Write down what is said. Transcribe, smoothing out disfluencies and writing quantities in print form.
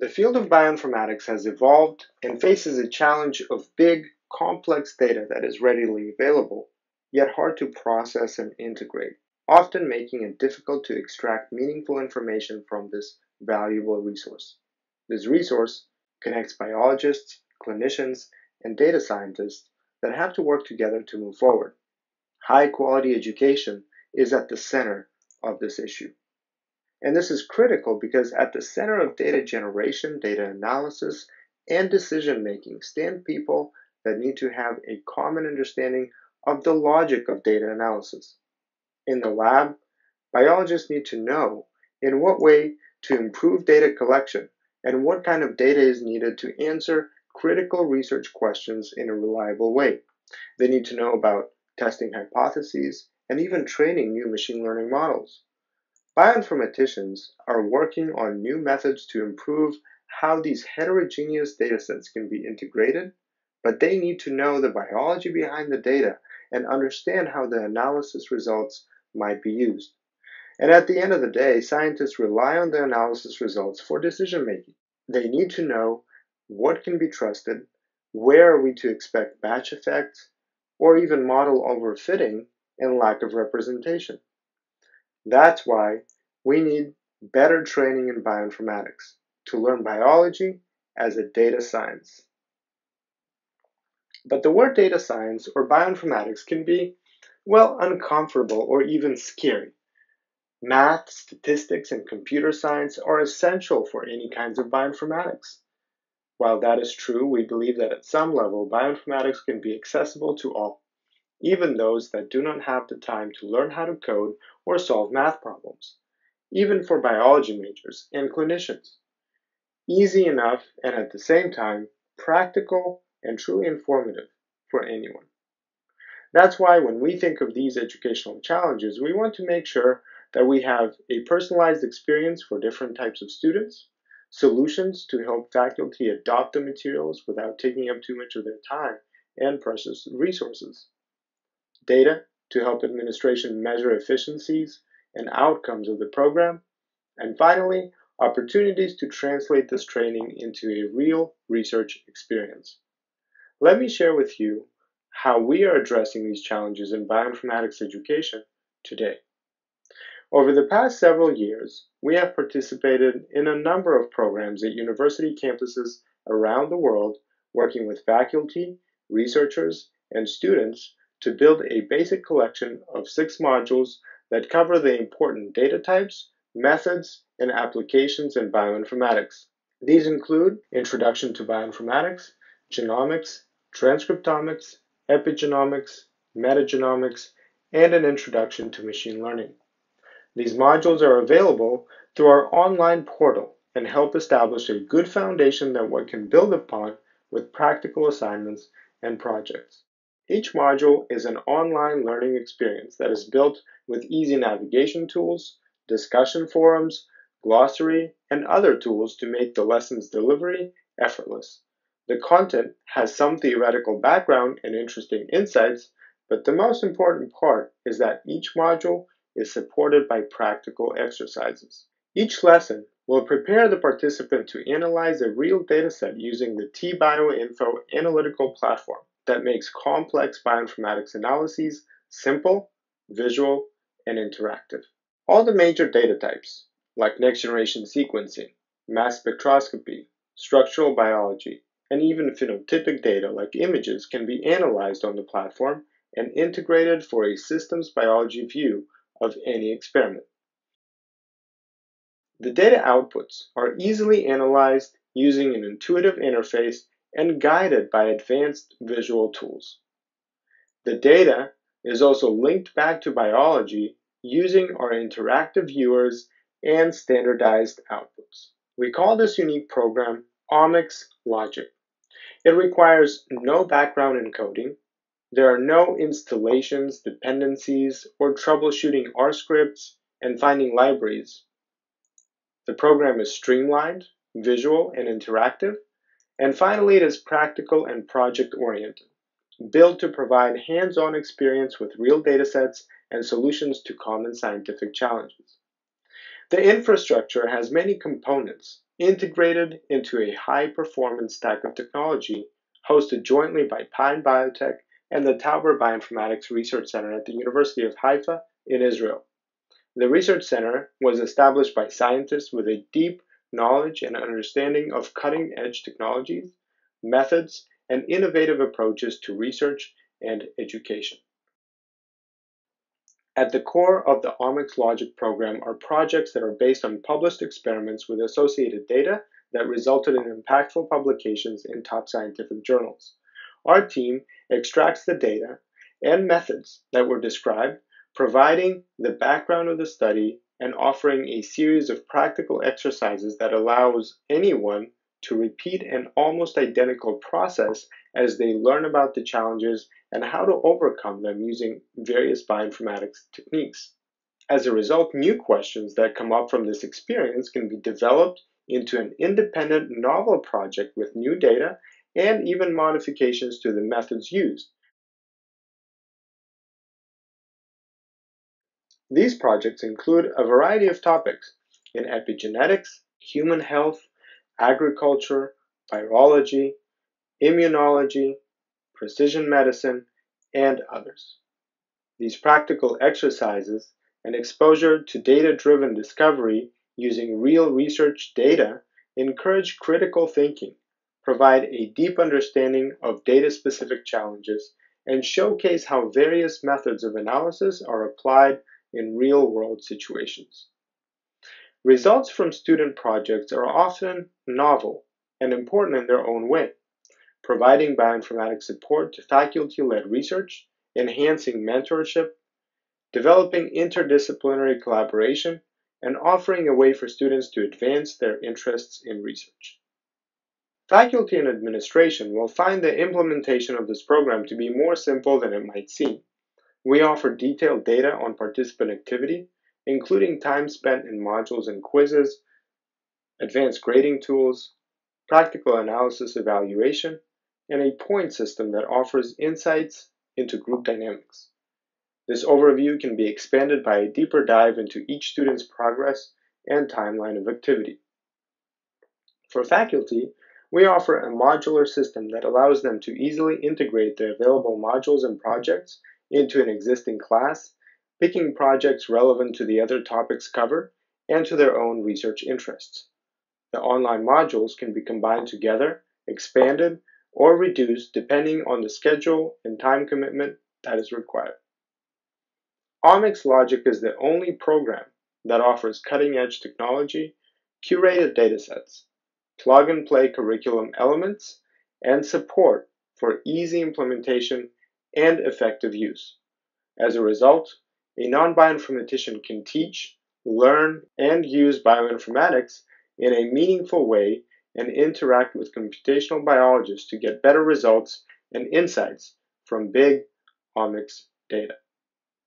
The field of bioinformatics has evolved and faces a challenge of big, complex data that is readily available, yet hard to process and integrate, often making it difficult to extract meaningful information from this valuable resource. This resource connects biologists, clinicians, and data scientists that have to work together to move forward. High-quality education is at the center of this issue. And this is critical because at the center of data generation, data analysis, and decision-making stand people that need to have a common understanding of the logic of data analysis. In the lab, biologists need to know in what way to improve data collection and what kind of data is needed to answer critical research questions in a reliable way. They need to know about testing hypotheses and even training new machine learning models. Bioinformaticians are working on new methods to improve how these heterogeneous datasets can be integrated, but they need to know the biology behind the data and understand how the analysis results might be used. And at the end of the day, scientists rely on the analysis results for decision-making. They need to know what can be trusted, where are we to expect batch effects, or even model overfitting and lack of representation. That's why we need better training in bioinformatics to learn biology as a data science. But the word data science or bioinformatics can be, well, uncomfortable or even scary. Math, statistics, and computer science are essential for any kinds of bioinformatics. While that is true, we believe that at some level, bioinformatics can be accessible to all, even those that do not have the time to learn how to code or solve math problems, even for biology majors and clinicians. Easy enough and at the same time, practical and truly informative for anyone. That's why when we think of these educational challenges, we want to make sure that we have a personalized experience for different types of students, solutions to help faculty adopt the materials without taking up too much of their time and precious resources, data to help administration measure efficiencies and outcomes of the program, and finally, opportunities to translate this training into a real research experience. Let me share with you how we are addressing these challenges in bioinformatics education today. Over the past several years, we have participated in a number of programs at university campuses around the world, working with faculty, researchers, and students to build a basic collection of 6 modules that cover the important data types, methods, and applications in bioinformatics. These include Introduction to Bioinformatics, Genomics, Transcriptomics, Epigenomics, Metagenomics, and an Introduction to Machine Learning. These modules are available through our online portal and help establish a good foundation that one can build upon with practical assignments and projects. Each module is an online learning experience that is built with easy navigation tools, discussion forums, glossary, and other tools to make the lessons delivery effortless. The content has some theoretical background and interesting insights, but the most important part is that each module is supported by practical exercises. Each lesson will prepare the participant to analyze a real dataset using the TBioInfo analytical platform that makes complex bioinformatics analyses simple, visual, and interactive. All the major data types, like next-generation sequencing, mass spectroscopy, structural biology, and even phenotypic data like images can be analyzed on the platform and integrated for a systems biology view of any experiment. The data outputs are easily analyzed using an intuitive interface and guided by advanced visual tools. The data is also linked back to biology using our interactive viewers and standardized outputs. We call this unique program Omics Logic. It requires no background in coding. There are no installations, dependencies, or troubleshooting R scripts and finding libraries. The program is streamlined, visual, and interactive. And finally, it is practical and project-oriented, built to provide hands-on experience with real datasets and solutions to common scientific challenges. The infrastructure has many components, integrated into a high-performance stack of technology hosted jointly by Pine Biotech and the Tauber Bioinformatics Research Center at the University of Haifa in Israel. The Research Center was established by scientists with a deep knowledge and understanding of cutting-edge technologies, methods, and innovative approaches to research and education. At the core of the Omics Logic program are projects that are based on published experiments with associated data that resulted in impactful publications in top scientific journals. Our team extracts the data and methods that were described, providing the background of the study and offering a series of practical exercises that allows anyone to repeat an almost identical process as they learn about the challenges and how to overcome them using various bioinformatics techniques. As a result, new questions that come up from this experience can be developed into an independent novel project with new data and even modifications to the methods used. These projects include a variety of topics in epigenetics, human health, agriculture, virology, immunology, precision medicine, and others. These practical exercises and exposure to data-driven discovery using real research data encourage critical thinking, provide a deep understanding of data-specific challenges, and showcase how various methods of analysis are applied in real-world situations. Results from student projects are often novel and important in their own way, providing bioinformatics support to faculty-led research, enhancing mentorship, developing interdisciplinary collaboration, and offering a way for students to advance their interests in research. Faculty and administration will find the implementation of this program to be more simple than it might seem. We offer detailed data on participant activity, including time spent in modules and quizzes, advanced grading tools, practical analysis evaluation, and a point system that offers insights into group dynamics. This overview can be expanded by a deeper dive into each student's progress and timeline of activity. For faculty, we offer a modular system that allows them to easily integrate the available modules and projects into an existing class, picking projects relevant to the other topics covered and to their own research interests. The online modules can be combined together, expanded, or reduced depending on the schedule and time commitment that is required. Omics Logic is the only program that offers cutting-edge technology, curated datasets, plug-and-play curriculum elements, and support for easy implementation and effective use. As a result, a non-bioinformatician can teach, learn, and use bioinformatics in a meaningful way and interact with computational biologists to get better results and insights from big omics data.